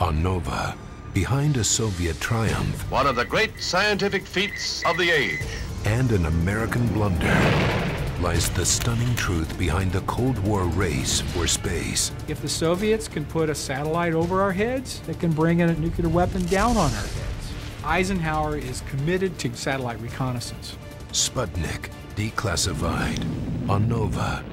On NOVA, behind a Soviet triumph, one of the great scientific feats of the age, and an American blunder, lies the stunning truth behind the Cold War race for space. If the Soviets can put a satellite over our heads, they can bring in a nuclear weapon down on our heads. Eisenhower is committed to satellite reconnaissance. Sputnik, declassified, on NOVA.